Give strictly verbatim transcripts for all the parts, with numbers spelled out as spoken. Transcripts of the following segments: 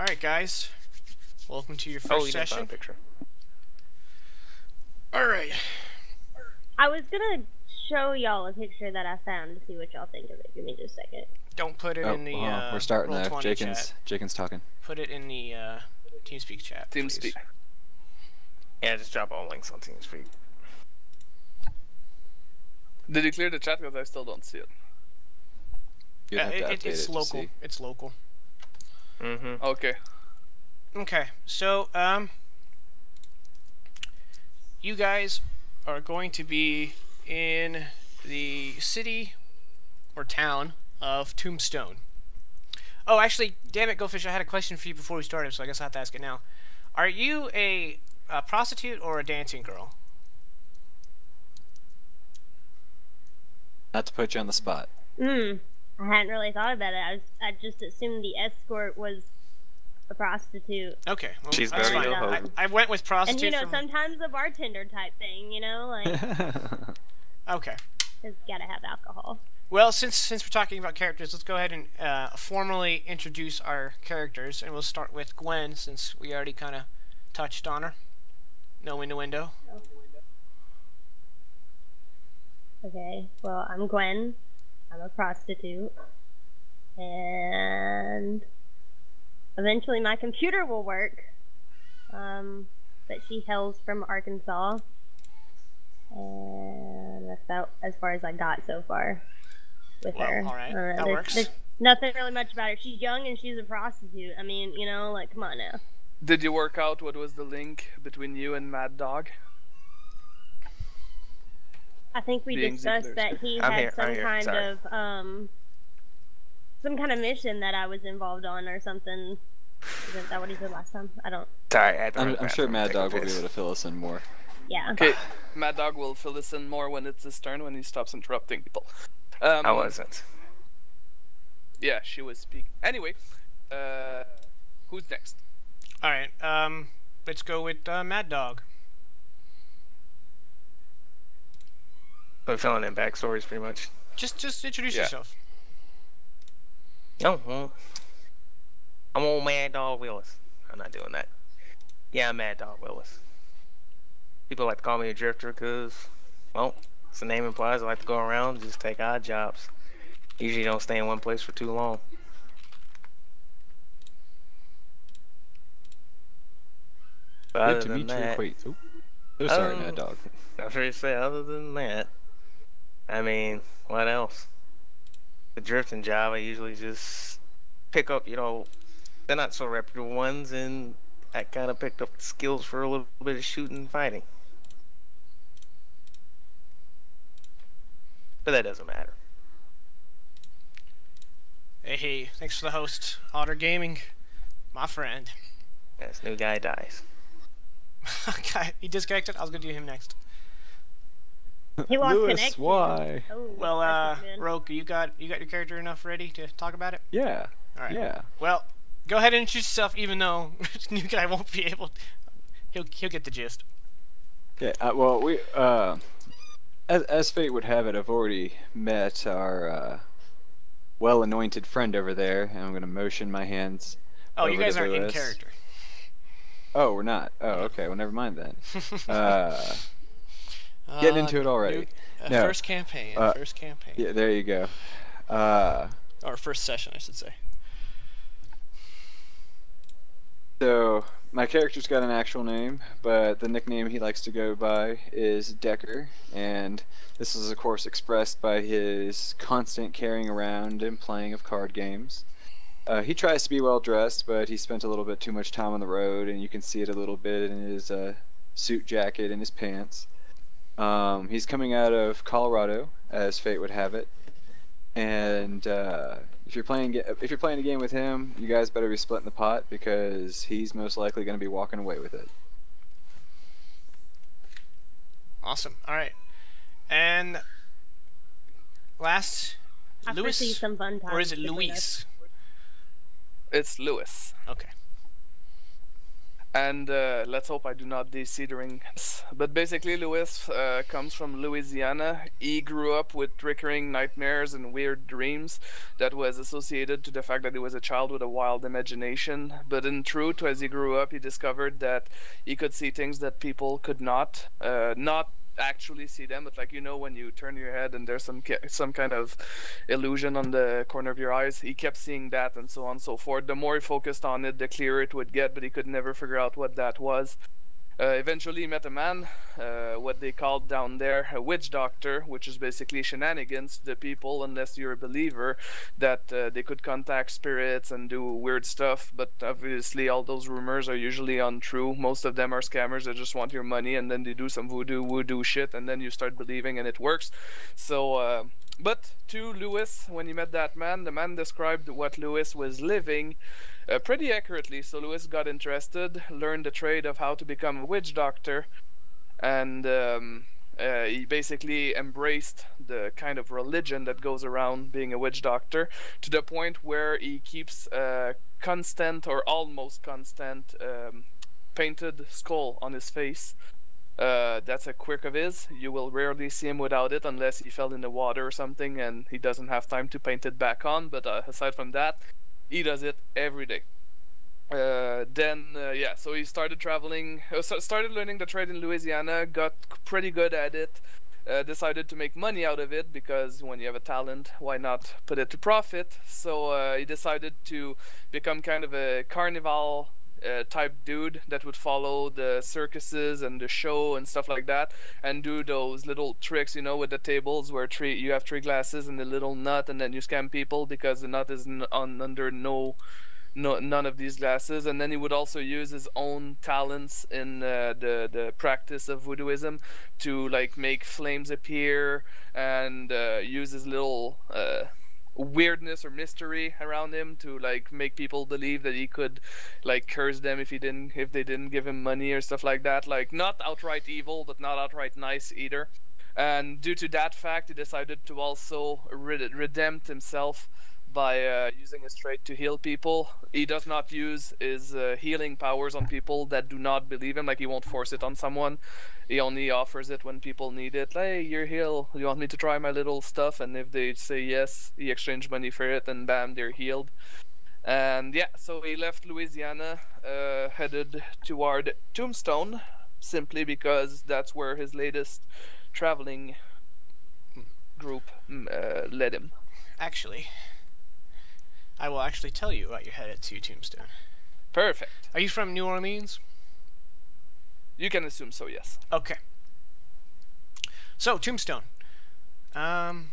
All right, guys. Welcome to your first oh, you session. Didn't find a picture. All right. I was gonna show y'all a picture that I found to see what y'all think of it. Give me just a second. Don't put it oh, in the. Oh, uh, we're starting that. Jakin's Jakin's talking. Put it in the uh, TeamSpeak chat. TeamSpeak. Yeah, just drop all links on TeamSpeak. Did you clear the chat? Because I still don't see it. Yeah, it, it, it's, it local. it's local. It's local. Mm-hmm. Okay. Okay. So, um, you guys are going to be in the city or town of Tombstone. Oh, actually, damn it, GoFish, I had a question for you before we started, so I guess I have to ask it now. Are you a, a prostitute or a dancing girl? Not to put you on the spot. Hmm. I hadn't really thought about it. I, was, I just assumed the escort was a prostitute. Okay. Well, she's very fine. I, I went with prostitute. And you know, from... sometimes a bartender type thing, you know? Like. Okay. Just gotta have alcohol. Well, since since we're talking about characters, let's go ahead and uh, formally introduce our characters. And we'll start with Gwen, since we already kind of touched on her. No innuendo. No. Okay, well, I'm Gwen, I'm a prostitute, and eventually my computer will work, um, but she hails from Arkansas, and that's about as far as I got so far with well, her. All right. uh, that there's, works. There's nothing really much about her. She's young and she's a prostitute. I mean, you know, like, come on now. Did you work out what was the link between you and Mad Dog? I think we discussed that he had here, some kind Sorry. of um, some kind of mission that I was involved on or something. Isn't that what he said last time? I don't. Sorry, I don't I'm, I'm sure Mad Dog will be able to fill us in more. Yeah. Okay, Mad Dog will fill us in more when it's his turn, when he stops interrupting people. Um, I wasn't. Yeah, she was speaking. Anyway, uh, who's next? All right, um, let's go with uh, Mad Dog. We're filling in backstories, pretty much. Just, just introduce yeah. yourself. Oh, well, I'm old Mad Dog Willis. I'm not doing that. Yeah, I'm Mad Dog Willis. People like to call me a drifter because, well, as the name implies, I like to go around and just take odd jobs. Usually, don't stay in one place for too long. But other than that, wait. Oh, sorry, Mad Dog. I'm sure you say. Other than that. I mean, what else? The drifting job, I usually just pick up, you know, they're not so reputable ones, and I kind of picked up the skills for a little bit of shooting and fighting. But that doesn't matter. Hey, hey, thanks for the host, Otter Gaming, my friend. This new guy dies. Okay, he disconnected? I was going to do him next. He lost Lewis, connection. Why? Oh, well, uh, Roke, you got you got your character enough ready to talk about it? Yeah. All right. Yeah. Well, go ahead and introduce yourself, even though new guy won't be able. To, he'll he'll get the gist. Yeah. Uh, well, we uh, as as fate would have it, I've already met our uh, well-anointed friend over there, and I'm gonna motion my hands. Oh, over you guys to aren't Lewis. in character. Oh, we're not. Oh, okay. Well, never mind then. uh. Getting into it already. Uh, no. First campaign. Uh, first campaign. Yeah, there you go. Uh, or first session, I should say. So my character's got an actual name, but the nickname he likes to go by is Decker, and this is of course expressed by his constant carrying around and playing of card games. Uh, he tries to be well dressed, but he spent a little bit too much time on the road, and you can see it a little bit in his uh, suit jacket and his pants. Um, he's coming out of Colorado, as fate would have it, and uh, if you're playing if you're playing a game with him, you guys better be splitting the pot because he's most likely going to be walking away with it. Awesome. All right, and last, Louis, or is it Luis? It's Louis. Okay. And uh, let's hope I do not de-cedering. But basically, Lewis uh, comes from Louisiana. He grew up with recurring nightmares and weird dreams that was associated to the fact that he was a child with a wild imagination. But in truth, as he grew up, he discovered that he could see things that people could not, uh, not actually see them, but like, you know, when you turn your head and there's some some kind of illusion on the corner of your eyes, he kept seeing that, and so on and so forth. The more he focused on it, the clearer it would get, but he could never figure out what that was. Uh, eventually he met a man, uh, what they called down there a witch doctor, which is basically shenanigans to the people, unless you're a believer, that uh, they could contact spirits and do weird stuff. But obviously all those rumors are usually untrue. Most of them are scammers that just want your money, and then they do some voodoo voodoo shit, and then you start believing and it works. So uh, but to Lewis, when he met that man, the man described what Lewis was living uh, pretty accurately. So Lewis got interested, learned the trade of how to become a witch doctor, and um, uh, he basically embraced the kind of religion that goes around being a witch doctor, to the point where he keeps uh, constant or almost constant um, painted skull on his face. Uh, that's a quirk of his. You will rarely see him without it, unless he fell in the water or something and he doesn't have time to paint it back on. But uh, aside from that, he does it every day. Uh, then uh, yeah, so he started traveling, uh, started learning the trade in Louisiana, got pretty good at it, uh, decided to make money out of it, because when you have a talent, why not put it to profit? So uh, he decided to become kind of a carnival Uh, type dude that would follow the circuses and the show and stuff like that, and do those little tricks, you know, with the tables where three you have three glasses and a little nut, and then you scam people because the nut is n on under no no none of these glasses. And then he would also use his own talents in uh, the the practice of voodooism to like make flames appear, and uh, use his little uh, weirdness or mystery around him to like make people believe that he could like curse them if he didn't if they didn't give him money or stuff like that. Like, not outright evil, but not outright nice either. And due to that fact, he decided to also red redempt himself by uh, using his trade to heal people. He does not use his uh, healing powers on people that do not believe him. Like, he won't force it on someone. He only offers it when people need it. Like, hey, you're healed, you want me to try my little stuff? And if they say yes, he exchanges money for it, and bam, they're healed. And yeah, so he left Louisiana, uh, headed toward Tombstone, simply because that's where his latest traveling group uh, led him. Actually, I will actually tell you what you're headed to, Tombstone. Perfect. Are you from New Orleans? You can assume so, yes. Okay. So, Tombstone. Um.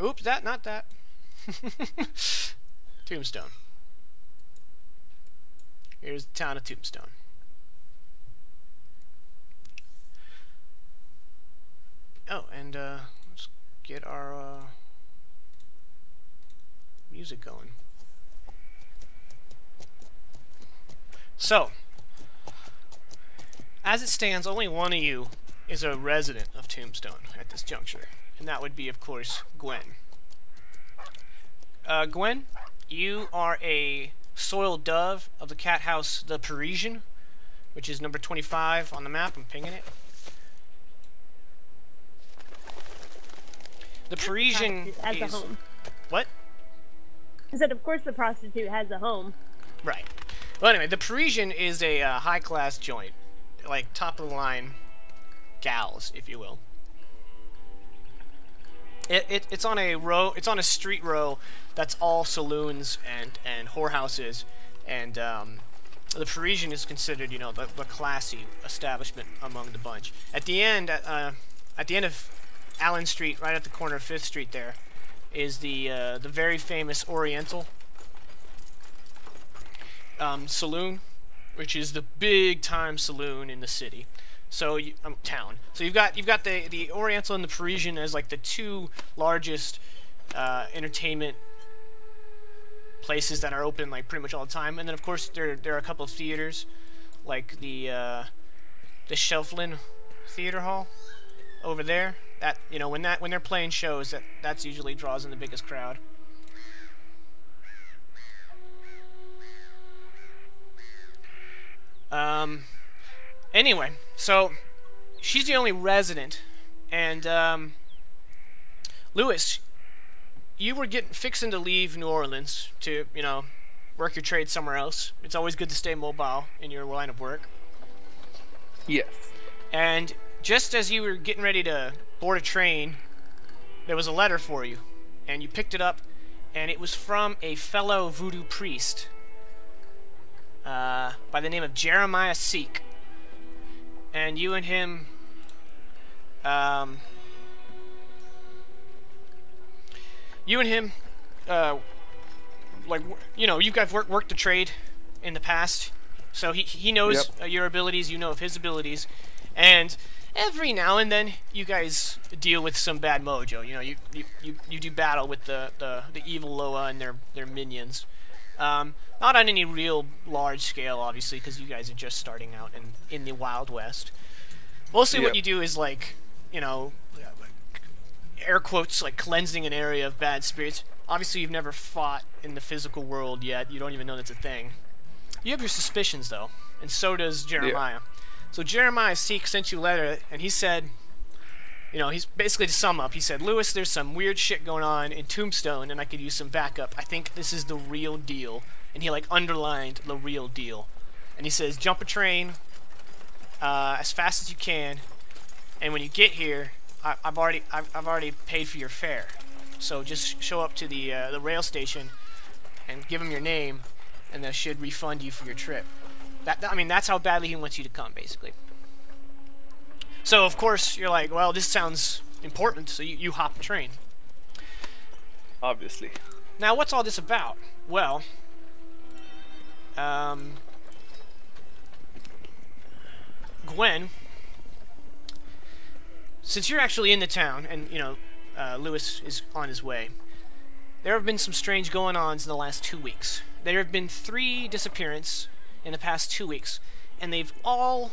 Oops, that, not that. Tombstone. Here's the town of Tombstone. Oh, and uh, let's get our Uh, music going. So, as it stands, only one of you is a resident of Tombstone at this juncture, and that would be, of course, Gwen. Uh, Gwen, you are a soiled dove of the cat house, the Parisian, which is number twenty-five on the map. I'm pinging it. The Parisian as is a home. What? I said, of course the prostitute has a home. Right. Well, anyway, the Parisian is a uh, high-class joint. Like, top-of-the-line gals, if you will. It, it, it's on a row, it's on a street row that's all saloons and, and whorehouses. And um, the Parisian is considered, you know, the, the classy establishment among the bunch. At the end, uh, at the end of Allen Street, right at the corner of Fifth Street there, is the uh, the very famous Oriental um, saloon, which is the big time saloon in the city. So you, um, town. So you've got you've got the the Oriental and the Parisian as like the two largest uh, entertainment places that are open like pretty much all the time. And then of course there there are a couple of theaters, like the uh, the Shelflin theater hall over there. That, you know, when that when they're playing shows, that that's usually draws in the biggest crowd. Um, anyway, so she's the only resident, and um, Lewis, you were getting fixing to leave New Orleans to, you know, work your trade somewhere else. It's always good to stay mobile in your line of work. Yes. And just as you were getting ready to board a train, there was a letter for you, and you picked it up, and it was from a fellow voodoo priest uh, by the name of Jeremiah Seek. And you and him um, you and him uh, like, you know, you guys worked worked the trade in the past, so he, he knows yep. your abilities, you know of his abilities, and every now and then you guys deal with some bad mojo. You know, you you, you, you do battle with the, the, the evil Loa and their, their minions. Um, not on any real large scale, obviously, because you guys are just starting out in, in the Wild West. Mostly yep. what you do is, like, you know, air quotes, like cleansing an area of bad spirits. Obviously, you've never fought in the physical world yet. You don't even know that's a thing. You have your suspicions, though, and so does Jeremiah. Yep. So Jeremiah Seek sent you a letter, and he said, you know, he's basically, to sum up, he said, Lewis, there's some weird shit going on in Tombstone, and I could use some backup. I think this is the real deal. And he, like, underlined the real deal. And he says, jump a train uh, as fast as you can, and when you get here, I I've already I've, I've already paid for your fare. So just show up to the, uh, the rail station and give them your name, and they should refund you for your trip. That, I mean, that's how badly he wants you to come, basically. So, of course, you're like, well, this sounds important, so you, you hop a train. Obviously. Now, what's all this about? Well, um, Gwen, since you're actually in the town, and, you know, uh, Lewis is on his way, there have been some strange going-ons in the last two weeks. There have been three disappearances in the past two weeks, and they've all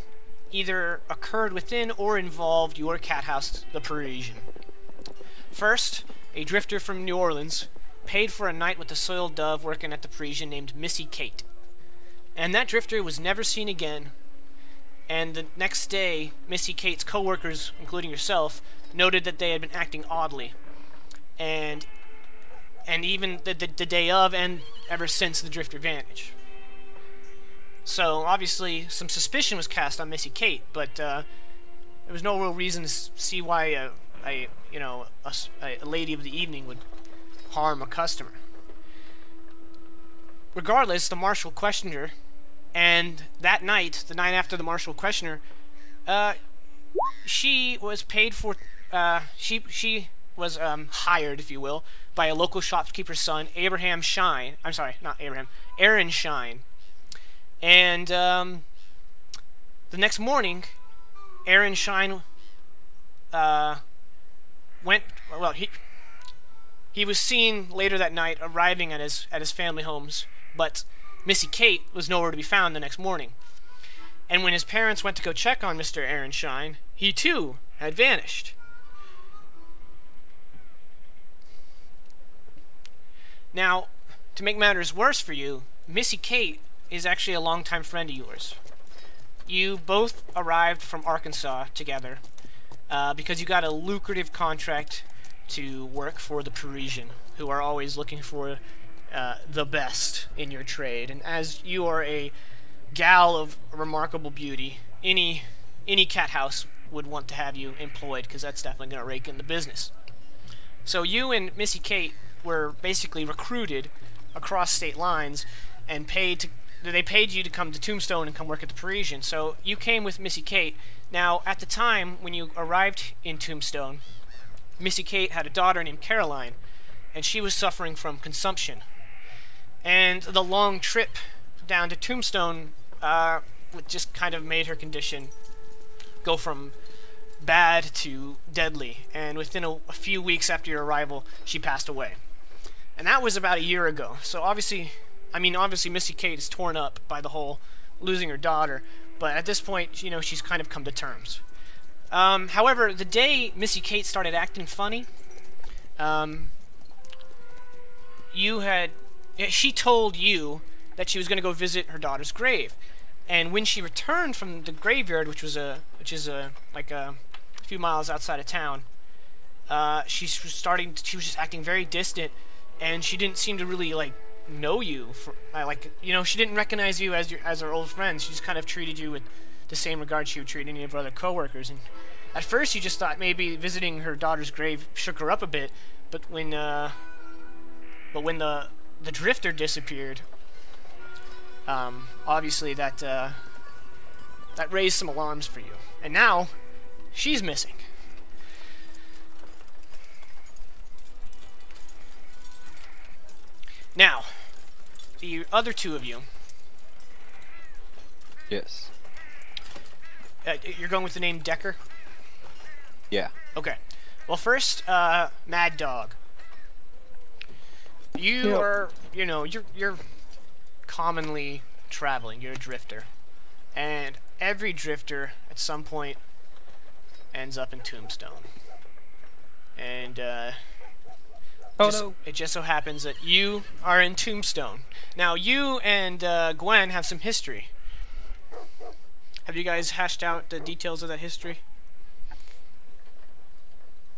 either occurred within or involved your cat house, the Parisian. First, a drifter from New Orleans paid for a night with a soiled dove working at the Parisian named Missy Kate. And that drifter was never seen again, and the next day, Missy Kate's co-workers, including yourself, noted that they had been acting oddly. And, and even the, the, the day of and ever since the drifter vanished. So, obviously, some suspicion was cast on Missy Kate, but uh, there was no real reason to see why a, a you know, a, a lady of the evening would harm a customer. Regardless, the marshal questioned her, and that night, the night after the marshal questioned her, uh, she was paid for, uh, she, she was um, hired, if you will, by a local shopkeeper's son, Abraham Schein, I'm sorry, not Abraham, Aaron Schein. And um, the next morning, Aaron Schein uh, went. Well, he he was seen later that night arriving at his at his family homes, but Missy Kate was nowhere to be found the next morning. And when his parents went to go check on Mister Aaron Schein, he too had vanished. Now, to make matters worse for you, Missy Kate is actually a longtime friend of yours. You both arrived from Arkansas together uh, because you got a lucrative contract to work for the Parisian, who are always looking for uh, the best in your trade. And as you are a gal of remarkable beauty, any any cat house would want to have you employed, because that's definitely going to rake in the business. So you and Missy Kate were basically recruited across state lines and paid to They paid you to come to Tombstone and come work at the Parisian, so you came with Missy Kate. Now, at the time when you arrived in Tombstone, Missy Kate had a daughter named Caroline, and she was suffering from consumption. And the long trip down to Tombstone uh, just kind of made her condition go from bad to deadly, and within a, a few weeks after your arrival, she passed away. And that was about a year ago, so obviously... I mean, obviously, Missy Kate is torn up by the whole losing her daughter, but at this point, you know, she's kind of come to terms. Um, however, the day Missy Kate started acting funny, um, you had... she told you that she was going to go visit her daughter's grave, And when she returned from the graveyard, which was a which is a like a few miles outside of town, uh, she was starting. To, she was just acting very distant, and she didn't seem to really like know you. For, uh, like you know, she didn't recognize you as your as her old friend. She just kind of treated you with the same regard she would treat any of her other coworkers. And at first, you just thought maybe visiting her daughter's grave shook her up a bit. But when uh, but when the the drifter disappeared. Um, obviously that, uh, that raised some alarms for you. And now, she's missing. Now, the other two of you. Yes. Uh, you're going with the name Decker? Yeah. Okay. Well, first, uh, Mad Dog. You yep. are, you know, you're, you're... commonly traveling, you're a drifter, and every drifter at some point ends up in Tombstone, and uh, oh, just, no. it just so happens that you are in Tombstone. Now you and uh, Gwen have some history. Have you guys hashed out the details of that history?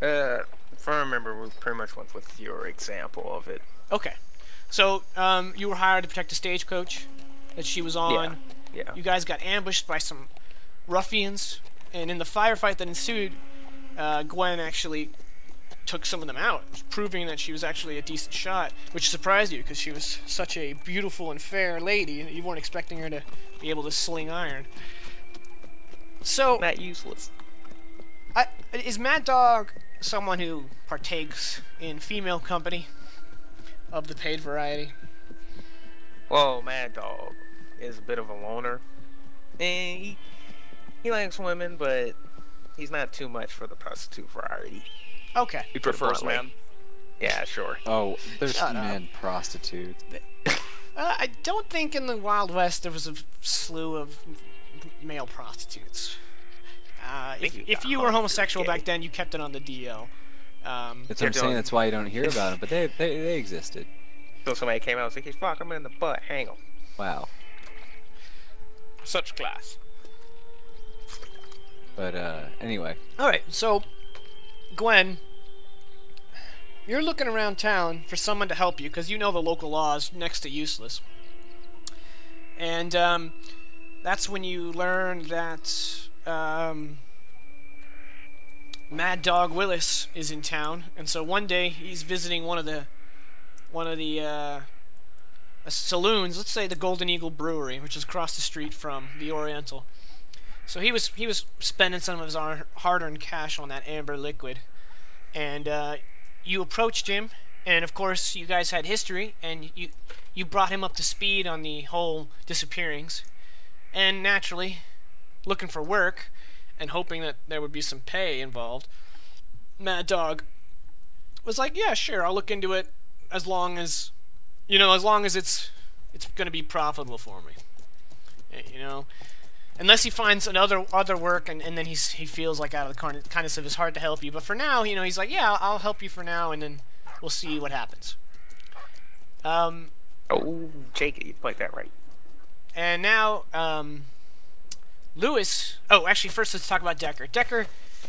Uh, if I remember, we pretty much went with your example of it. Okay. So, um, you were hired to protect the stagecoach that she was on. Yeah, yeah. You guys got ambushed by some ruffians, and in the firefight that ensued, uh, Gwen actually took some of them out, proving that she was actually a decent shot, which surprised you because she was such a beautiful and fair lady, and you weren't expecting her to be able to sling iron. So... Matt useless. I, is Mad Dog someone who partakes in female company? Of the paid variety. Well, Mad Dog is a bit of a loner. And he, he likes women, but he's not too much for the prostitute variety. Okay. He prefers men. Yeah, sure. Oh, there's Shut men up. prostitutes. uh, I don't think in the Wild West there was a slew of male prostitutes. Uh, if you, if you were homosexual back then, you kept it on the D L. Um, that's what I'm doing. saying, that's why you don't hear about them, but they, they they existed. So somebody came out and said, like, fuck him in the butt, hang him. Wow. Such class. But, uh, anyway. Alright, so, Gwen, you're looking around town for someone to help you, because you know the local law is next to useless. And, um, that's when you learn that, um... Mad Dog Willis is in town, and so one day he's visiting one of the one of the uh, saloons. Let's say the Golden Eagle Brewery, which is across the street from the Oriental. So he was he was spending some of his hard-earned cash on that amber liquid, and uh, you approached him, and of course you guys had history, and you you brought him up to speed on the whole disappearings, and naturally looking for work. And hoping that there would be some pay involved, Mad Dog was like, "Yeah, sure, I'll look into it as long as, you know, as long as it's it's going to be profitable for me, you know, unless he finds another other work and, and then he's he feels like out of the kindness of his heart to help you. But for now, you know, he's like, yeah, I'll help you for now, and then we'll see what happens." Um. Oh, Jake, you played that right. And now, um. Lewis, oh, actually, first let's talk about Decker. Decker,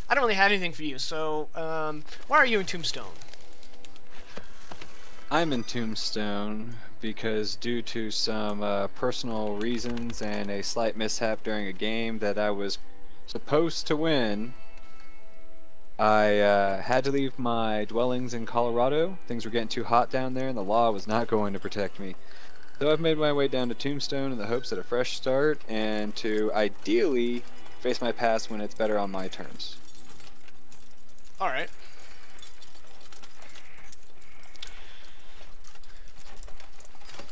I don't really have anything for you, so, um, why are you in Tombstone? I'm in Tombstone because due to some uh, personal reasons and a slight mishap during a game that I was supposed to win, I uh, had to leave my dwellings in Colorado. Things were getting too hot down there, and the law was not going to protect me. So I've made my way down to Tombstone in the hopes at a fresh start and to ideally face my past when it's better on my terms. Alright.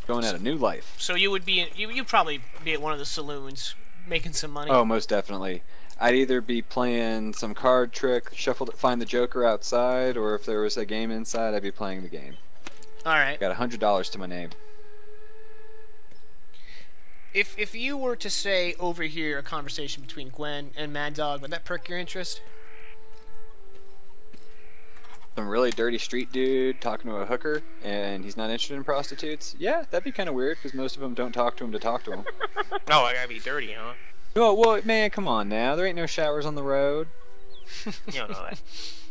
Going at a new life. So you would be, you you'd probably be at one of the saloons making some money. Oh, most definitely. I'd either be playing some card trick, shuffle to find the Joker outside, or if there was a game inside, I'd be playing the game. Alright. Got one hundred dollars to my name. If if you were to say over here a conversation between Gwen and Mad Dog, would that perk your interest? some really dirty street dude talking to a hooker and he's not interested in prostitutes, yeah, that'd be kind of weird because most of them don't talk to him to talk to him. No, I gotta be dirty, huh? No, well, man, come on now. There ain't no showers on the road. You don't know that.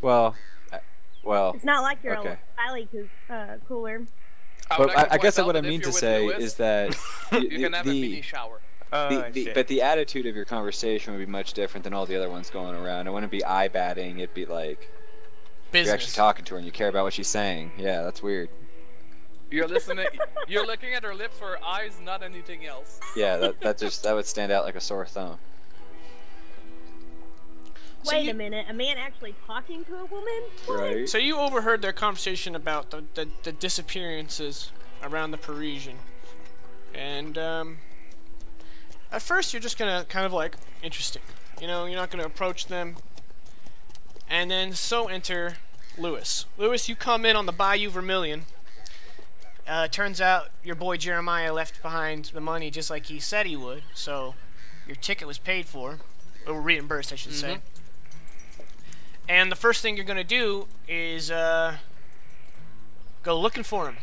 Well, I, well. It's not like you're okay. A Wiley uh, cooler. I, I, I guess what I mean to say Lewis, is that you, you the, can have the, a mini shower. The, the, oh, but the attitude of your conversation would be much different than all the other ones going around. It wouldn't be eye batting. It'd be like business. You're actually talking to her and you care about what she's saying. Yeah, that's weird. You're listening. You're looking at her lips or her eyes, not anything else. Yeah, that, that just that would stand out like a sore thumb. So Wait you, a minute, a man actually talking to a woman? Right. So you overheard their conversation about the the, the disappearances around the Parisian, and um. At first, you're just gonna kind of like interesting, you know. You're not gonna approach them, and then so enter Lewis. Lewis, you come in on the Bayou Vermilion. Uh, turns out your boy Jeremiah left behind the money just like he said he would, so your ticket was paid for, or reimbursed, I should mm-hmm. say. And the first thing you're gonna do is uh, go looking for him.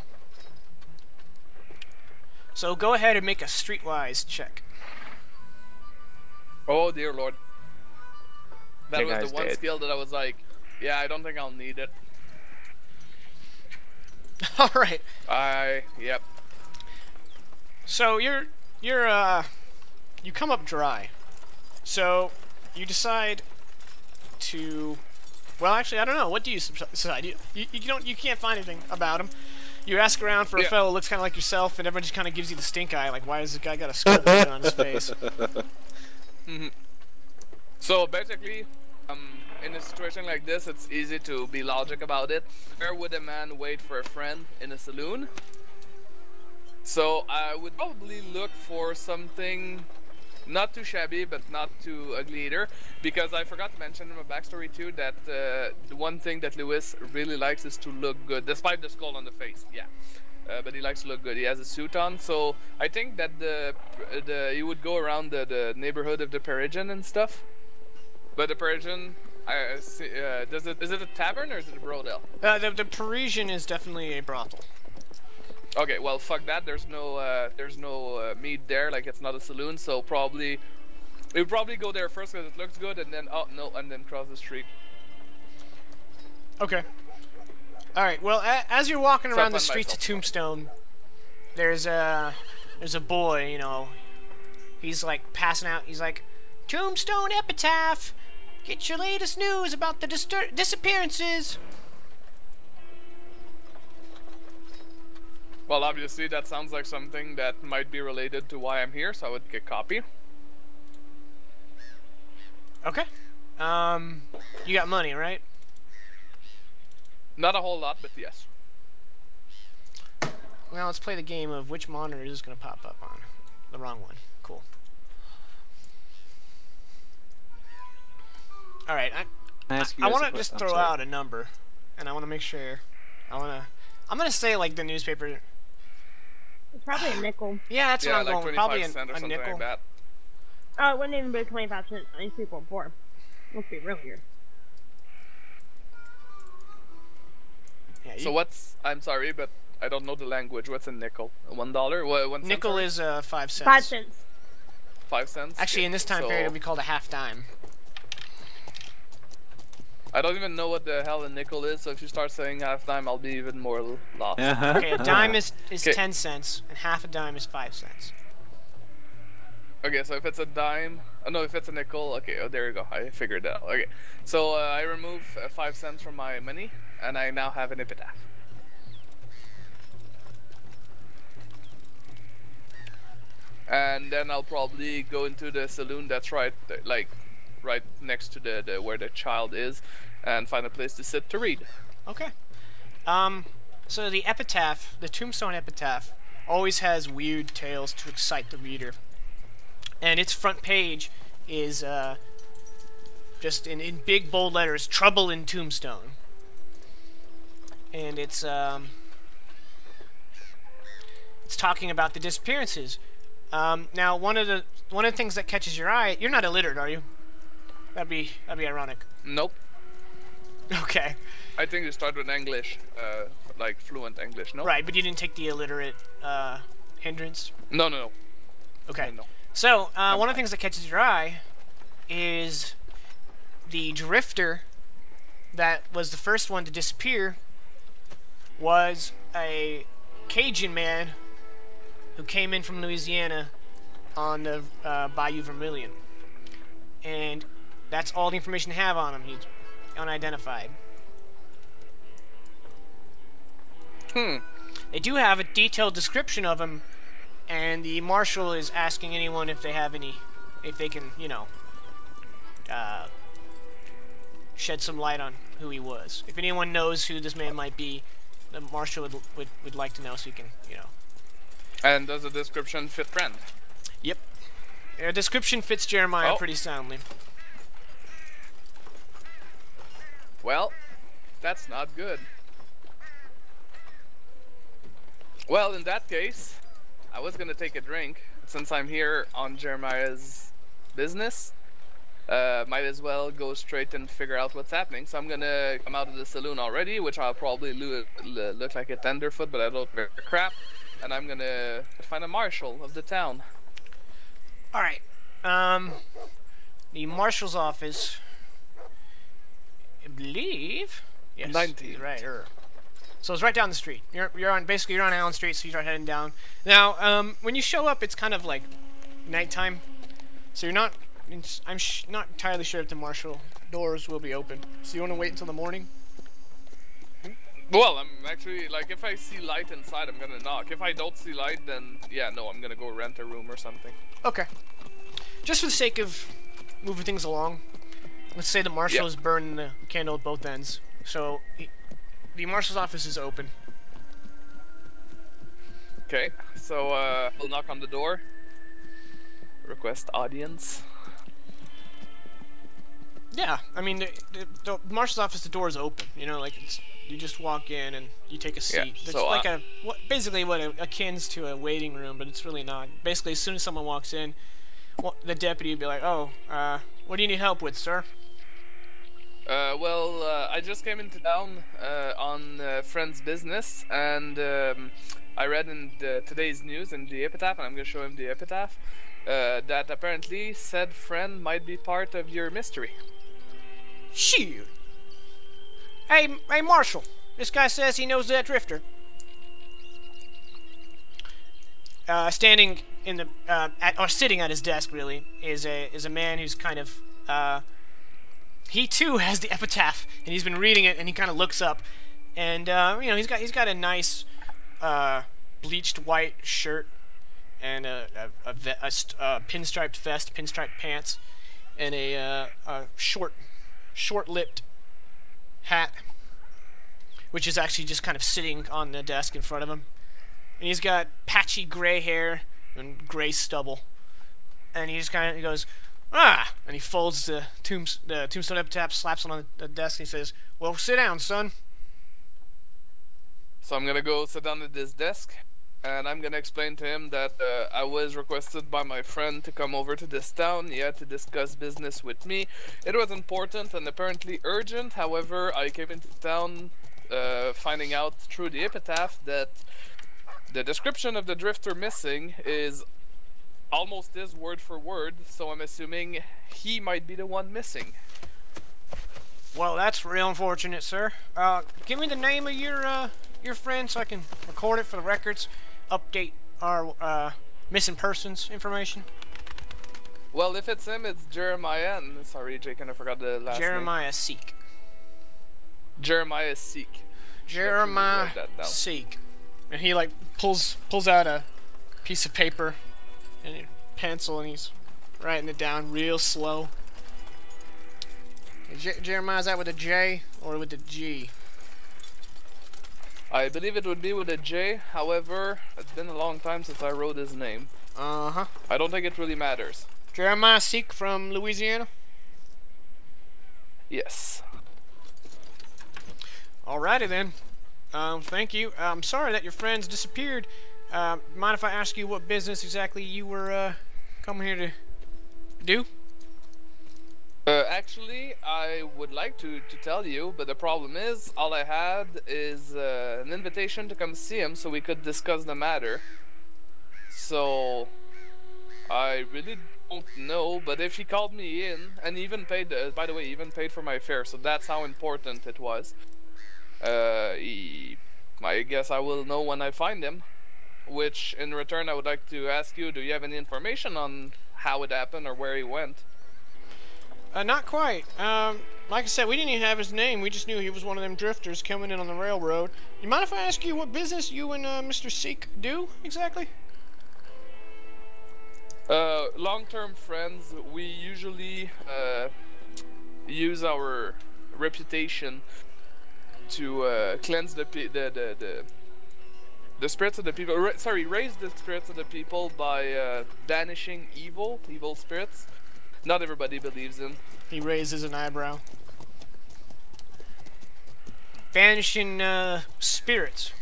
So go ahead and make a streetwise check. Oh dear lord. That was the one dead. skill that I was like, yeah, I don't think I'll need it. Alright. I, yep. So you're, you're, uh, you come up dry. So you decide to, well actually I don't know, what do you decide? You, you, you don't, you can't find anything about him. You ask around for a yeah. fellow who looks kind of like yourself and everyone just kind of gives you the stink eye, like why has this guy got a skull on his face? Mm-hmm. So basically, um, in a situation like this, it's easy to be logic about it. Where would a man wait for a friend in a saloon? So I would probably look for something not too shabby, but not too ugly either. Because I forgot to mention in my backstory too that uh, the one thing that Lewis really likes is to look good, despite the skull on the face. Yeah. Uh, but he likes to look good. He has a suit on, so I think that the the he would go around the, the neighborhood of the Parisian and stuff. But the Parisian, I see, uh, does it is it a tavern or is it a brothel? Uh, the the Parisian is definitely a brothel. Okay, well fuck that. There's no uh, there's no uh, meat there. Like it's not a saloon, so probably we would probably go there first because it looks good, and then oh no, and then cross the street. Okay. Alright, well, a as you're walking around the streets of Tombstone, there's a, there's a boy, you know, he's like passing out, he's like, Tombstone Epitaph, get your latest news about the dis disappearances. Well, obviously that sounds like something that might be related to why I'm here, so I would get copy. Okay. Um, you got money, right? Not a whole lot, but yes. Well, let's play the game of which monitor is going to pop up on. The wrong one. Cool. Alright, I, I, I, I want to just throw out a number, and I want to make sure. I want to... I'm going to say, like, the newspaper... Probably a nickel. Yeah, that's yeah, what I'm like going probably a, cent or a something nickel. Like that. Oh, it wouldn't even be twenty-five cents. I think three point four. Let's be real here. Yeah, so what's, I'm sorry, but I don't know the language. What's a nickel? One dollar? One cent? Nickel is uh, five cents. Five cents. Five cents? Actually, yeah, in this time so period, it'll be called a half dime. I don't even know what the hell a nickel is, so if you start saying half dime, I'll be even more lost. Okay, a dime is, is ten cents, and half a dime is five cents. Okay, so if it's a dime, oh no, if it's a nickel, okay, oh, there you go, I figured that out. Okay, so uh, I remove uh, five cents from my money, and I now have an epitaph. And then I'll probably go into the saloon that's right, like, right next to the, the where the child is, and find a place to sit to read. Okay. Um. So the epitaph, the Tombstone Epitaph, always has weird tales to excite the reader. And its front page is uh, just in, in big bold letters, Trouble in Tombstone. And it's um, it's talking about the disappearances. Um, now, one of the one of the things that catches your eye, you're not illiterate, are you? That'd be that'd be ironic. Nope. Okay. I think they start with English, uh, like fluent English, no? Right, but you didn't take the illiterate uh, hindrance? No, no, no. Okay. No, no. So, uh, no, one no. of the things that catches your eye is the drifter that was the first one to disappear was a Cajun man who came in from Louisiana on the uh, Bayou Vermilion. And that's all the information they have on him. He's unidentified. Hmm. They do have a detailed description of him, and the marshal is asking anyone if they have any, if they can, you know, uh, shed some light on who he was. If anyone knows who this man might be, the marshal would would, would like to know so he can, you know. And does the description fit Brand? Yep. The description fits Jeremiah oh. pretty soundly. Well, that's not good. Well, in that case, I was gonna take a drink. Since I'm here on Jeremiah's business, uh, might as well go straight and figure out what's happening. So I'm gonna come out of the saloon already, which I'll probably lo lo look like a tenderfoot, but I don't give a crap. And I'm gonna find a marshal of the town. All right. Um, the marshal's office, I believe. Yes. Ninety. Right. Er. So it's right down the street. You're you're on basically you're on Allen Street, so you start heading down. Now, um, when you show up, it's kind of like nighttime, so you're not. I'm sh not entirely sure if the marshal doors will be open. So you want to wait until the morning? Well, I'm actually like, if I see light inside, I'm gonna knock. If I don't see light, then yeah, no, I'm gonna go rent a room or something. Okay. Just for the sake of moving things along, let's say the marshal is yep. burning the candle at both ends. So. He The marshal's office is open. Okay, so uh, we'll knock on the door. Request audience. Yeah, I mean, the, the, the marshal's office, the door is open. You know, like it's, you just walk in and you take a seat. Yeah, so, it's like uh, a what, basically what a, akins to a waiting room, but it's really not. Basically, as soon as someone walks in, well, the deputy would be like, "Oh, uh, what do you need help with, sir?" Uh, well, uh, I just came into town uh, on uh, friend's business, and um, I read in the, today's news in the epitaph, and I'm going to show him the epitaph, uh, that apparently said friend might be part of your mystery. Shoot! Hey, hey, Marshal, this guy says he knows that drifter. Uh, standing in the, uh, at, or sitting at his desk, really, is a is a man who's kind of. Uh, He too has the epitaph, and he's been reading it, and he kind of looks up, and uh, you know he's got he's got a nice uh, bleached white shirt and a a, a, a, a pinstriped vest, pinstriped pants, and a, uh, a short short-lipped hat, which is actually just kind of sitting on the desk in front of him, and he's got patchy gray hair and gray stubble, and he just kind of he goes. Ah! And he folds the, tombs the tombstone epitaph, slaps it on the desk, and he says, "Well, sit down, son." So I'm gonna go sit down at this desk, and I'm gonna explain to him that uh, I was requested by my friend to come over to this town. He had to discuss business with me. It was important and apparently urgent. However, I came into town uh, finding out through the epitaph that the description of the drifter missing is almost is word for word, so I'm assuming he might be the one missing. Well, that's real unfortunate, sir. Uh, give me the name of your uh, your friend so I can record it for the records, update our uh, missing persons information. Well, if it's him, it's Jeremiah. And sorry, Jake, I forgot the last Jeremiah name. Seek. Jeremiah Seek. Jeremiah Seek. And he like pulls pulls out a piece of paper. And a pencil, and he's writing it down real slow. J Jeremiah's that with a J or with a G? I believe it would be with a J. However, it's been a long time since I wrote his name. Uh huh. I don't think it really matters. Jeremiah Seek from Louisiana. Yes. Alrighty then. Um, thank you. I'm sorry that your friends disappeared. Uh, mind if I ask you what business exactly you were uh, coming here to do? Uh, actually, I would like to, to tell you, but the problem is, all I had is uh, an invitation to come see him so we could discuss the matter. So, I really don't know, but if he called me in, and even paid, uh, by the way, even paid for my fare, so that's how important it was. Uh, he, I guess I will know when I find him, which in return I would like to ask you, do you have any information on how it happened or where he went? Uh, not quite. Um, like I said, we didn't even have his name. We just knew he was one of them drifters coming in on the railroad. You mind if I ask you what business you and uh, Mister Seek do exactly? Uh, long-term friends. We usually uh, use our reputation to uh, cleanse the, the the the the spirits of the people. Ra sorry, raise the spirits of the people by uh, banishing evil, evil spirits. Not everybody believes him. He raises an eyebrow. Vanishing uh, spirits.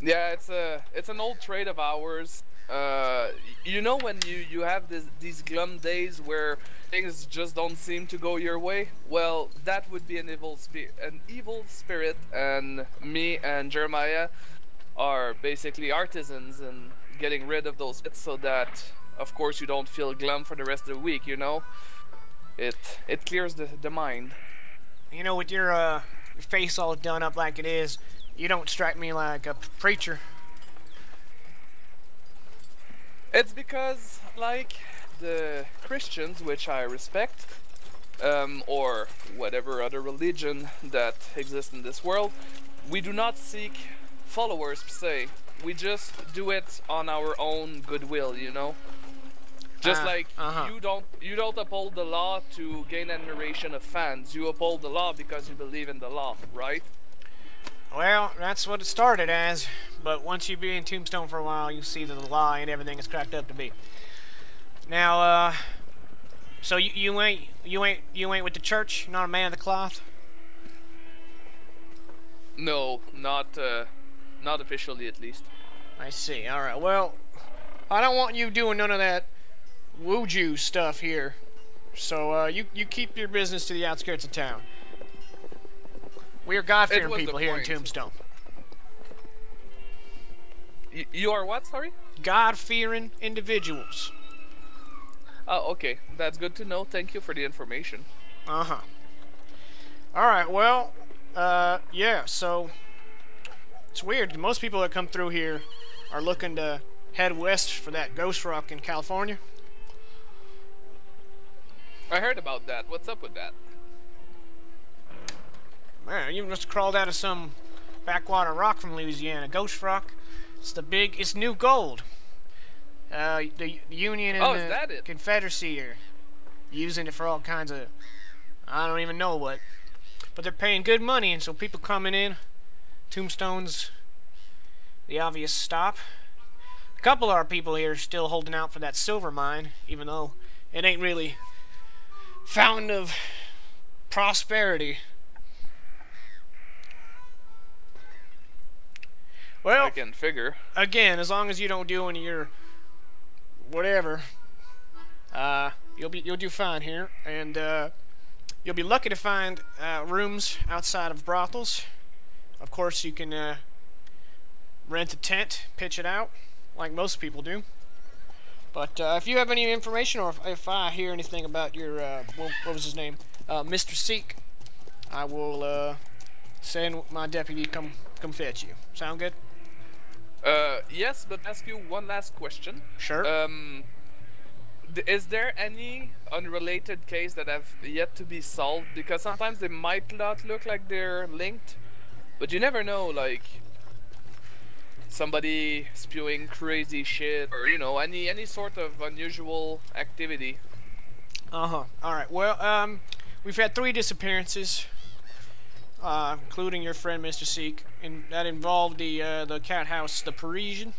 Yeah, it's a it's an old trade of ours. Uh, you know when you you have this, these glum days where things just don't seem to go your way. Well, that would be an evil spirit, an evil spirit, and me and Jeremiah are basically artisans in getting rid of those bits so that. Of course, you don't feel glum for the rest of the week, you know? It it clears the, the mind. You know, with your, uh, your face all done up like it is, you don't strike me like a preacher. It's because, like the Christians, which I respect, um, or whatever other religion that exists in this world, we do not seek followers, per se. We just do it on our own goodwill, you know? Just uh, like uh-huh. you don't you don't uphold the law to gain admiration of fans. You uphold the law because you believe in the law, right? Well, that's what it started as. But once you be in Tombstone for a while, you see that the law ain't everything it's cracked up to be. Now, uh, so you, you ain't you ain't you ain't with the church? You're not a man of the cloth? No, not uh, not officially at least. I see. All right. Well, I don't want you doing none of that Woo-Jew stuff here, so uh, you you keep your business to the outskirts of town. We are God-fearing people here in Tombstone. Y you are what? Sorry. God-fearing individuals. Oh, okay, that's good to know. Thank you for the information. Uh huh. All right. Well, uh, yeah. So it's weird. Most people that come through here are looking to head west for that ghost rock in California. I heard about that. What's up with that? Man, you must have crawled out of some backwater rock from Louisiana. Ghost rock. It's the big... It's new gold. Uh, the Union and oh, the is that it? Confederacy are using it for all kinds of... I don't even know what. But they're paying good money, and so people coming in. Tombstone's the obvious stop. A couple of our people here are still holding out for that silver mine, even though it ain't really... fountain of prosperity. Well, I can figure. Again, as long as you don't do any of your whatever, uh, you'll be you'll do fine here, and uh, you'll be lucky to find uh, rooms outside of brothels. Of course, you can uh, rent a tent, pitch it out, like most people do. But uh, if you have any information, or if, if I hear anything about your, uh, what, what was his name, uh, Mister Seek, I will uh, send my deputy come come fetch you. Sound good? Uh, yes, but ask you one last question. Sure. Um, th is there any unrelated case that have yet to be solved? Because sometimes they might not look like they're linked, but you never know, like... somebody spewing crazy shit, or you know, any any sort of unusual activity. Uh-huh. Alright, well, um, we've had three disappearances, uh, including your friend Mister Seek, and that involved the, uh, the cat house, the Parisian.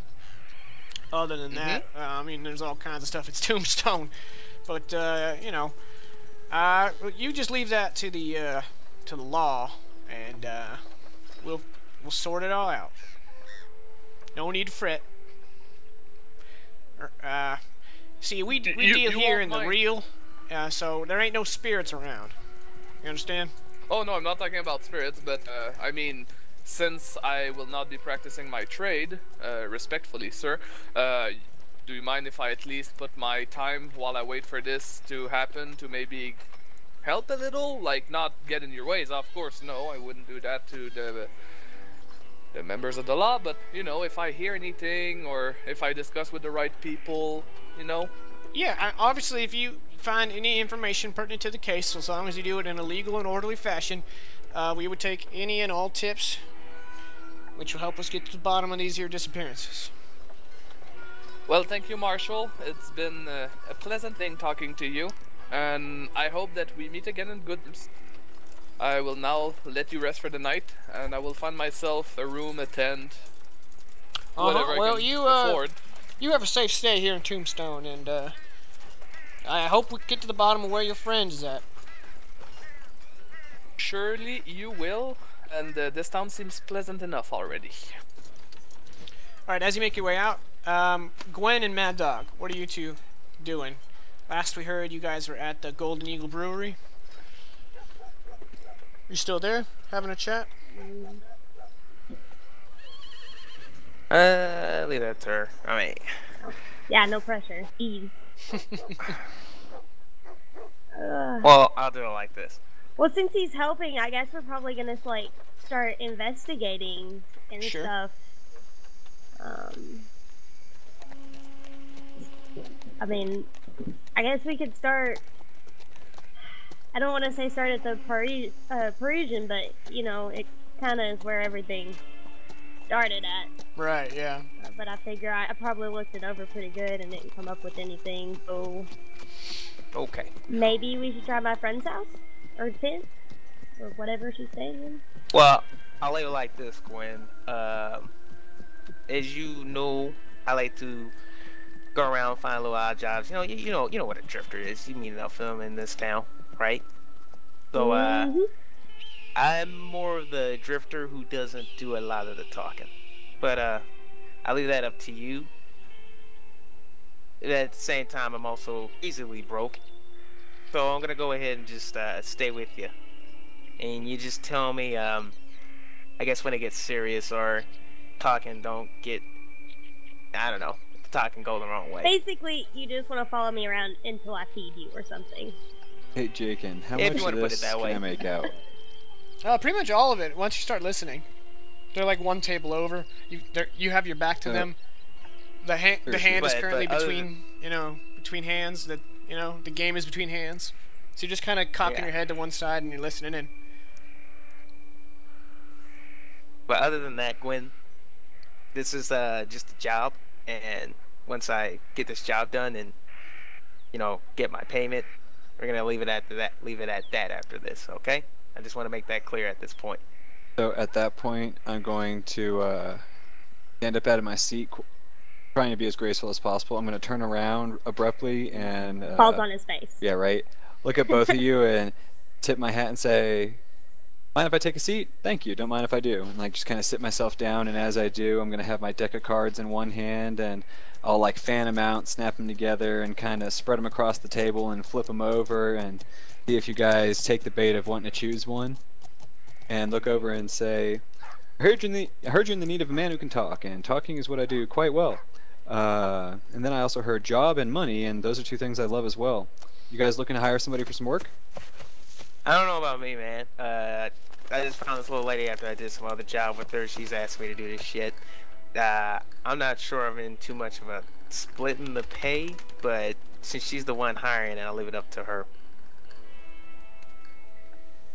Other than that, mm-hmm. uh, I mean, there's all kinds of stuff. It's Tombstone. But, uh, you know, uh, you just leave that to the, uh, to the law, and, uh, we'll, we'll sort it all out. No need to fret. Uh, See, we, we you, deal you here in the real, uh, so there ain't no spirits around. You understand? Oh, no, I'm not talking about spirits, but, uh, I mean, since I will not be practicing my trade, uh, respectfully, sir, uh, do you mind if I at least put my time while I wait for this to happen to maybe help a little? Like, not get in your ways, of course, no, I wouldn't do that to the... the members of the law, but, you know, if I hear anything or if I discuss with the right people, you know? Yeah, I, obviously if you find any information pertinent to the case, so as long as you do it in a legal and orderly fashion, uh, we would take any and all tips, which will help us get to the bottom of these here disappearances. Well, thank you, Marshal. It's been uh, a pleasant thing talking to you, and I hope that we meet again in good... I will now let you rest for the night, and I will find myself a room, a tent, uh-huh. whatever well, I can you, uh, afford. You have a safe stay here in Tombstone, and uh, I hope we get to the bottom of where your friend is at. Surely you will, and uh, this town seems pleasant enough already. Alright, as you make your way out, um, Gwen and Mad Dog, what are you two doing? Last we heard, you guys were at the Golden Eagle Brewery. You still there? Having a chat? Uh, leave that to her. All right. Yeah, no pressure. Ease. uh, well, I'll do it like this. Well, since he's helping, I guess we're probably gonna like start investigating and sure. stuff. Um. I mean, I guess we could start. I don't want to say start at the Pari uh, Parisian, but, you know, it kind of is where everything started at. Right, yeah. Uh, but I figure I, I probably looked it over pretty good and didn't come up with anything, so... Okay. Maybe we should try my friend's house? Or tent? Or whatever she's staying in? Well, I'll leave it like this, Gwen. Uh, as you know, I like to... go around, find little odd jobs. You know, you, you know, you know what a drifter is. You meet enough of them in this town, right? So, uh, mm-hmm. I'm more of the drifter who doesn't do a lot of the talking. But, uh, I leave that up to you. At the same time, I'm also easily broke. So I'm gonna go ahead and just uh, stay with you. And you just tell me, um, I guess when it gets serious or talking don't get, I don't know. Talk and go the wrong way. Basically, you just want to follow me around until I feed you or something. Hey, Jakin, how if much of this can way. I make out? uh, pretty much all of it. Once you start listening, they're like one table over. You you have your back to uh, them. The hand the hand but, is currently between than... you know between hands. That you know the game is between hands. So you're just kind of cocking yeah. your head to one side and you're listening in. But other than that, Gwen, this is uh just a job. And once I get this job done and, you know, get my payment, we're gonna leave it at that. Leave it at that after this, okay? I just want to make that clear at this point. So at that point, I'm going to uh, stand up out of my seat, trying to be as graceful as possible. I'm gonna turn around abruptly and uh, falls on his face. Yeah, right. Look at both of you and tip my hat and say, "Mind if I take a seat? Thank you. Don't mind if I do." And like just kind of sit myself down, and as I do, I'm gonna have my deck of cards in one hand, and I'll like fan them out, snap them together, and kind of spread them across the table and flip them over, and see if you guys take the bait of wanting to choose one. And look over and say, "I heard you in the I heard you in the need of a man who can talk, and talking is what I do quite well. Uh, and then I also heard job and money, and those are two things I love as well. You guys looking to hire somebody for some work?" I don't know about me, man. Uh, I just found this little lady after I did some other job with her. She's asked me to do this shit. Uh, I'm not sure I'm in too much of a splitting the pay, but since she's the one hiring, I'll leave it up to her.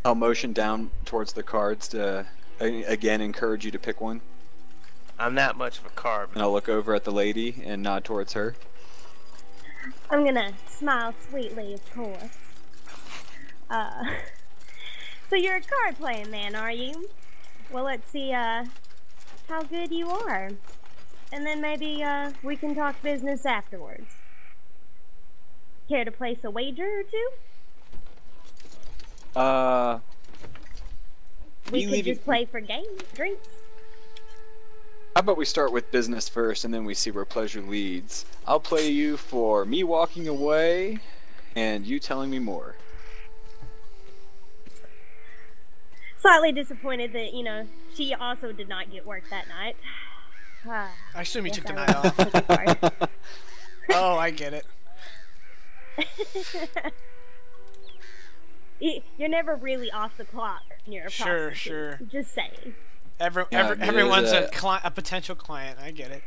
I'll motion down towards the cards to, again, encourage you to pick one. I'm not much of a card. And I'll look over at the lady and nod towards her. I'm gonna smile sweetly, of course. Uh, so you're a card-playing man, are you? Well, let's see, uh, how good you are. And then maybe, uh, we can talk business afterwards. Care to place a wager or two? Uh... We could just play for game drinks. How about we start with business first, and then we see where pleasure leads. I'll play you for me walking away, and you telling me more. Slightly disappointed that, you know, she also did not get work that night. Uh, I assume you took the night off. Oh, I get it. You're never really off the clock near a Sure, sure. Just saying. Every, every, yeah, everyone's a, a, a potential client. I get it.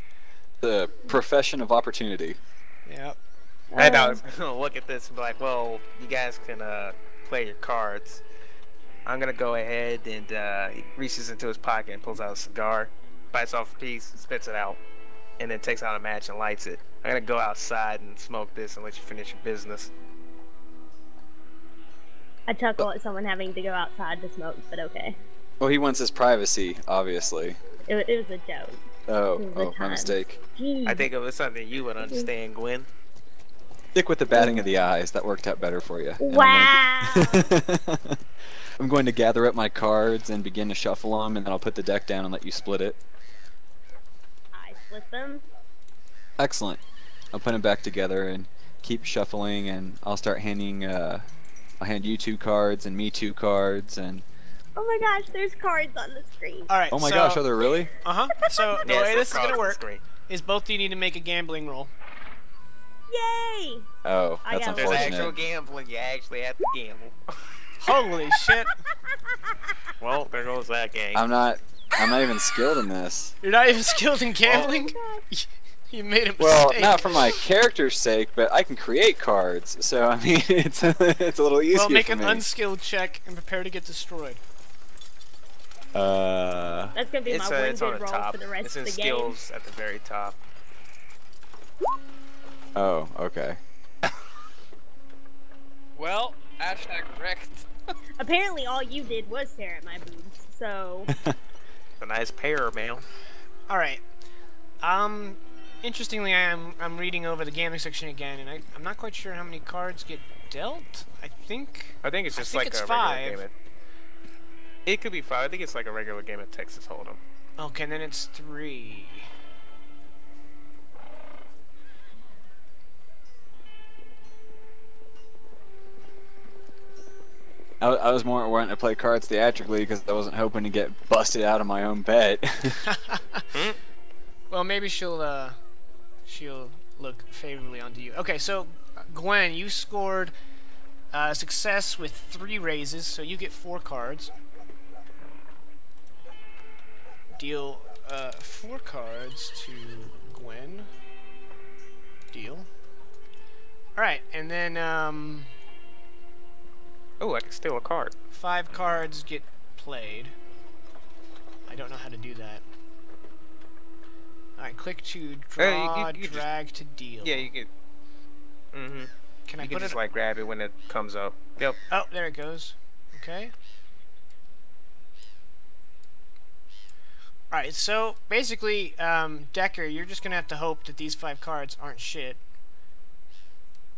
The profession of opportunity. Yep. Um, I know. I was going to look at this and be like, well, you guys can uh, play your cards. I'm going to go ahead and uh, he reaches into his pocket and pulls out a cigar, bites off a piece, spits it out, and then takes out a match and lights it. I'm going to go outside and smoke this and let you finish your business. I chuckle at someone having to go outside to smoke, but okay. Well, he wants his privacy, obviously. It, it was a joke. Oh, oh, my mistake. Jeez. I think it was something you would understand, Gwen. Stick with the batting of the eyes. That worked out better for you. Wow. I'm going, to... I'm going to gather up my cards and begin to shuffle them, and then I'll put the deck down and let you split it. I split them. Excellent. I'll put them back together and keep shuffling, and I'll start handing. Uh, I'll hand you two cards and me two cards and. Oh my gosh, there's cards on the screen. All right. Oh my so, gosh, are there really? Uh-huh. So the way this is going to work is both of you need to make a gambling roll. Yay! Oh, that's unfortunate. There's actual gambling. You actually have to gamble. Holy shit. Well, there goes that game. I'm not I'm not even skilled in this. You're not even skilled in gambling? Oh. You made a mistake. Well, not for my character's sake, but I can create cards. So, I mean, it's a, it's a little easier Well, make for an me. unskilled check and prepare to get destroyed. Uh, That's gonna be my winded roll top. for the rest it's in of the game. Skills at the very top. Oh, okay. Well, hashtag wrecked. Apparently, all you did was stare at my boobs, so. A nice pair, man. All right. Um, interestingly, I'm I'm reading over the gambling section again, and I I'm not quite sure how many cards get dealt. I think. I think it's just I think like it's a five. Regular game. It could be five. I think it's like a regular game of Texas Hold'em. Okay, and then it's three. I, I was more wanting to play cards theatrically because I wasn't hoping to get busted out of my own bet. Well, maybe she'll uh, she'll look favorably onto you. Okay, so Gwen, you scored uh, success with three raises, so you get four cards. Deal uh, four cards to Gwen. Deal. Alright, and then, um... oh, I can steal a card. Five cards get played. I don't know how to do that. Alright, click to draw, uh, you, you, you drag just, to deal. Yeah, you can... Mm-hmm. Can I you put can just, it... like, grab it when it comes up. Yep. Oh, there it goes. Okay. Alright, so basically, um, Decker, you're just going to have to hope that these five cards aren't shit.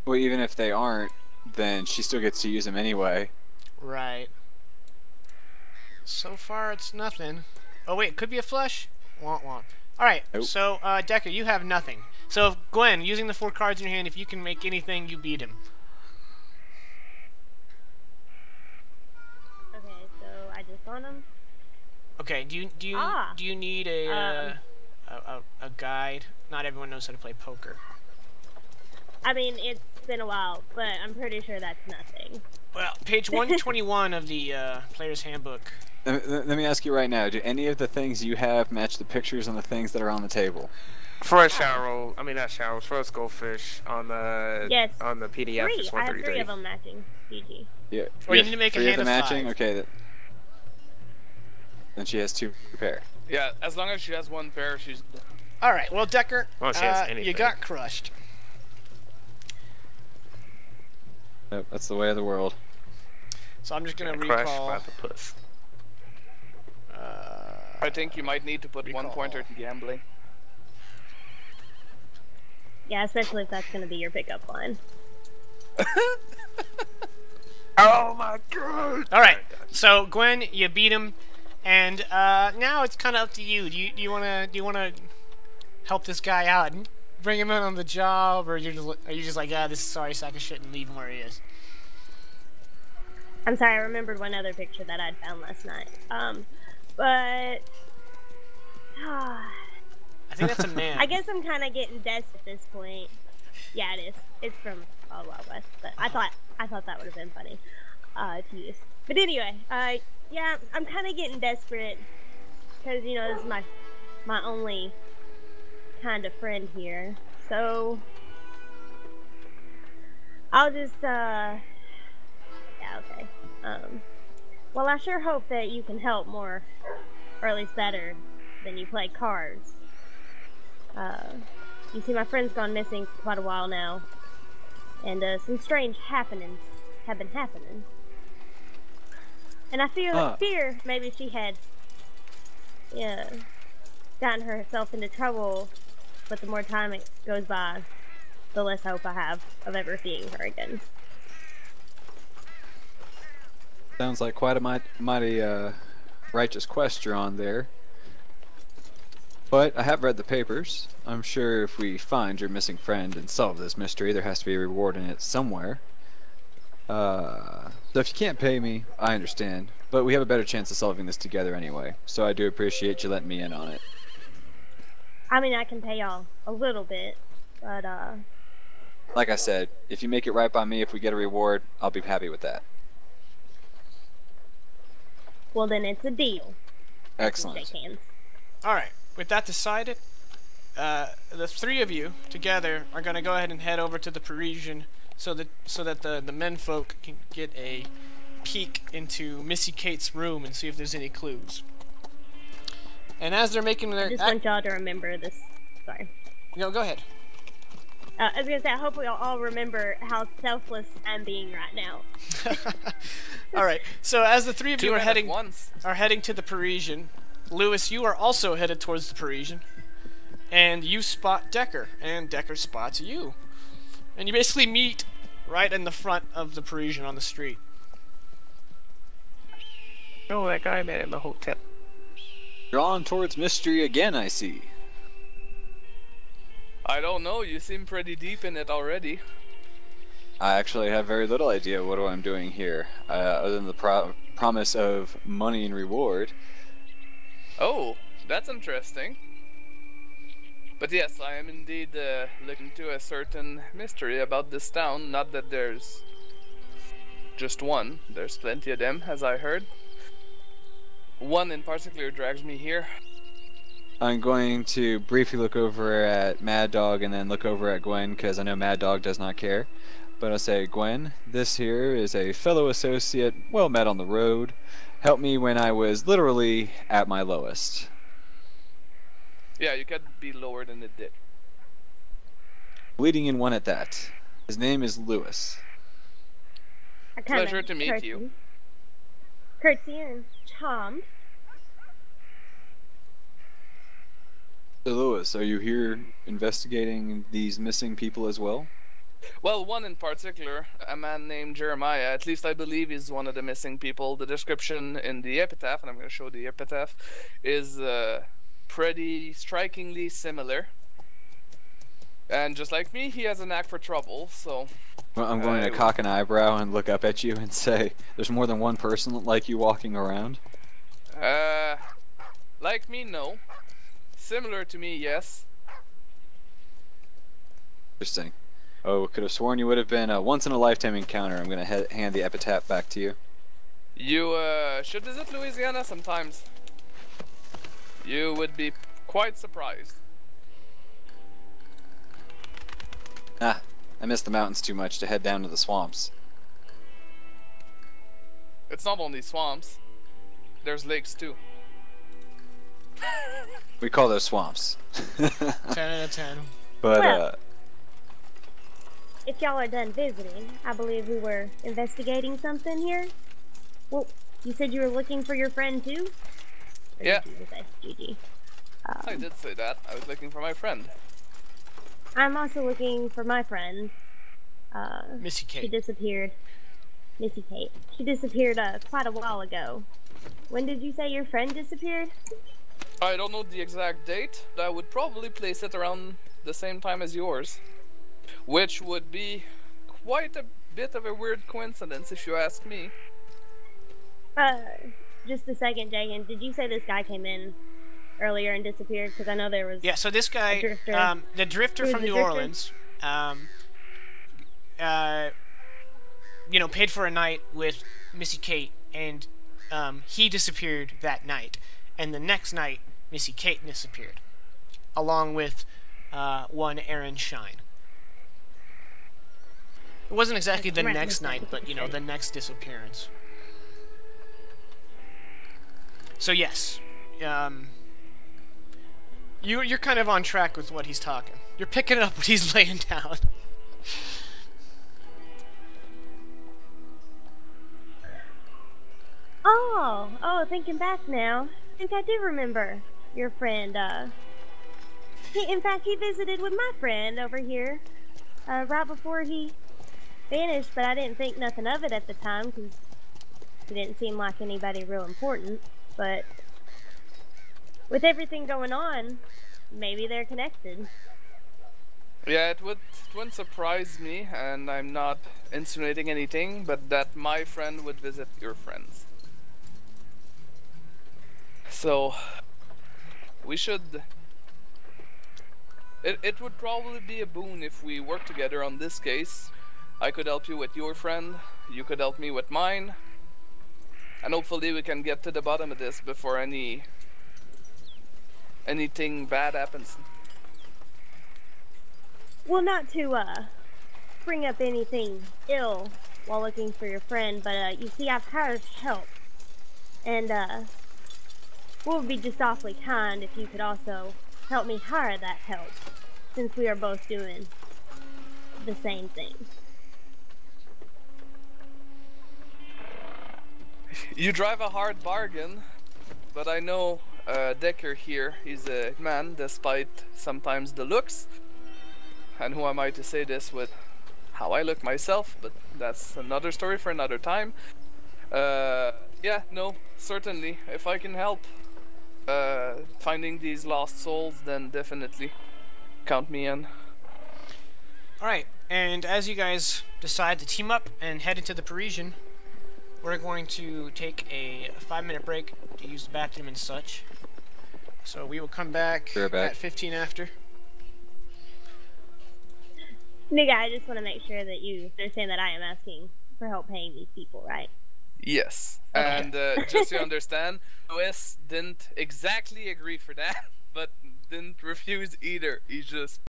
Well, even if they aren't, then she still gets to use them anyway. Right. So far, it's nothing. Oh, wait, it could be a flush? Womp womp. Alright, nope. So, uh, Decker, you have nothing. So, Gwen, using the four cards in your hand, if you can make anything, you beat him. Okay, so I just won him. Okay, do you do you, ah. do you need a, um, uh, a, a a guide? Not everyone knows how to play poker. I mean, it's been a while, but I'm pretty sure that's nothing. Well, page one twenty-one of the uh, Player's Handbook. Let me, let me ask you right now: do any of the things you have match the pictures on the things that are on the table? For a shower roll, I mean not showers. For a goldfish on the yes. on the P D F. Three. I have three of them matching. G G. Yeah. Or you need to make a hand of five. Matching. Okay. That, and she has two pair. Yeah, as long as she has one pair, she's... All right, well, Decker, well, she has uh, you got crushed. Nope, that's the way of the world. So I'm just going to recall... Crushed by the puss. Uh, I think you might need to put recall. one pointer to gambling. Yeah, especially if that's going to be your pickup line. Oh, my God! All right, so, Gwen, you beat him. And uh, now it's kind of up to you. Do you do you want to do you want to help this guy out and bring him in on the job, or you're just, are you just like, ah, oh, this is sorry sack of shit and leave him where he is? I'm sorry, I remembered one other picture that I'd found last night. Um, but I think that's a man. I guess I'm kind of getting dust at this point. Yeah, it is. It's from Wild Wild West, but I thought I thought that would have been funny uh, to use. But anyway, uh, yeah, I'm kind of getting desperate because, you know, this is my my only kind of friend here. So I'll just, uh, yeah, okay. Um, well, I sure hope that you can help more, or at least better than you play cards. Uh, you see, my friend's gone missing for quite a while now, and uh, some strange happenings have been happening. And I feel uh. fear maybe she had yeah, gotten herself into trouble, but the more time it goes by, the less hope I have of ever seeing her again. Sounds like quite a might, mighty uh, righteous quest you're on there. But I have read the papers. I'm sure if we find your missing friend and solve this mystery, there has to be a reward in it somewhere. Uh, so if you can't pay me, I understand, but we have a better chance of solving this together anyway, so I do appreciate you letting me in on it. I mean, I can pay y'all a little bit, but uh... like I said, if you make it right by me, if we get a reward, I'll be happy with that. Well, then it's a deal. Excellent. Shake hands. Alright, with that decided, uh, the three of you together are going to go ahead and head over to the Parisian, so that so that the the menfolk can get a peek into Missy Kate's room and see if there's any clues. And as they're making their, I just want y'all to remember this. Sorry. No, go ahead. Uh, I was gonna say, I hope we all, all remember how selfless I'm being right now. All right. So as the three of Two you are heading once. are heading to the Parisian, Lewis, you are also headed towards the Parisian, and you spot Decker, and Decker spots you. And you basically meet right in the front of the Parisian on the street. Oh, that guy I met in the hotel. Drawn towards mystery again, I see. I don't know, you seem pretty deep in it already. I actually have very little idea what I'm doing here, uh, other than the pro promise of money and reward. Oh, that's interesting. But yes, I am indeed uh, looking to a certain mystery about this town. Not that there's just one. There's plenty of them, as I heard. One in particular drags me here. I'm going to briefly look over at Mad Dog and then look over at Gwen, because I know Mad Dog does not care. But I'll say, Gwen, this here is a fellow associate well met on the road. Helped me when I was literally at my lowest. Yeah, you could be lower than it did. Bleeding in one at that. His name is Lewis. Pleasure to meet curtsy. you. Curtsy and Tom. So Lewis, are you here investigating these missing people as well? Well, one in particular, a man named Jeremiah, at least I believe is one of the missing people. The description in the epitaph, and I'm going to show the epitaph, is... Uh, pretty strikingly similar, and just like me, he has a knack for trouble. So well, I'm going uh, to cock an eyebrow and look up at you and say, there's more than one person like you walking around? Uh, like me, no. Similar to me, yes. Interesting. Oh, could have sworn you would have been a once-in-a-lifetime encounter. I'm going to hand the epitaph back to you. You uh, should visit Louisiana sometimes. You would be quite surprised. Ah, I miss the mountains too much to head down to the swamps. It's not only swamps. There's lakes too. We call those swamps. ten out of ten. But, well, uh... if y'all are done visiting, I believe we were investigating something here. Well, you said you were looking for your friend too? Yeah. Um, I did say that. I was looking for my friend. I'm also looking for my friend. Uh, Missy Kate. She disappeared. Missy Kate. She disappeared uh, quite a while ago. When did you say your friend disappeared? I don't know the exact date, but I would probably place it around the same time as yours. Which would be quite a bit of a weird coincidence, if you ask me. Uh, just a second, Jagan. Did you say this guy came in earlier and disappeared? Because I know there was. Yeah, so this guy, drifter. Um, the drifter from the New drifter? Orleans, um, uh, you know, paid for a night with Missy Kate, and um, he disappeared that night. And the next night, Missy Kate disappeared, along with uh, one Aaron Schein. It wasn't exactly the next night, but, you know, the next disappearance. So, yes. Um, you, you're kind of on track with what he's talking. You're picking up what he's laying down. Oh, oh, thinking back now. I think I do remember your friend. Uh, he, in fact, he visited with my friend over here uh, right before he... vanished, but I didn't think nothing of it at the time because it didn't seem like anybody real important. But with everything going on, maybe they're connected. Yeah, it, would, it wouldn't surprise me, and I'm not insinuating anything, but that my friend would visit your friends. So, we should... It, it would probably be a boon if we work together on this case. I could help you with your friend, you could help me with mine, and hopefully we can get to the bottom of this before any anything bad happens. Well, not to uh, bring up anything ill while looking for your friend, but uh, you see, I've hired help, and uh, we'll be just awfully kind if you could also help me hire that help, since we are both doing the same thing. You drive a hard bargain, but I know uh, Decker here is a man, despite sometimes the looks. And who am I to say this with how I look myself, but that's another story for another time. Uh, yeah, no, certainly. If I can help uh, finding these lost souls, then definitely count me in. Alright, and as you guys decide to team up and head into the Parisian, we're going to take a five-minute break to use the bathroom and such. So we will come back, back. at fifteen after. Nigga, I just want to make sure that you understand that I am asking for help paying these people, right? Yes. Okay. And uh, just so you understand, Lewis didn't exactly agree for that, but didn't refuse either. He just...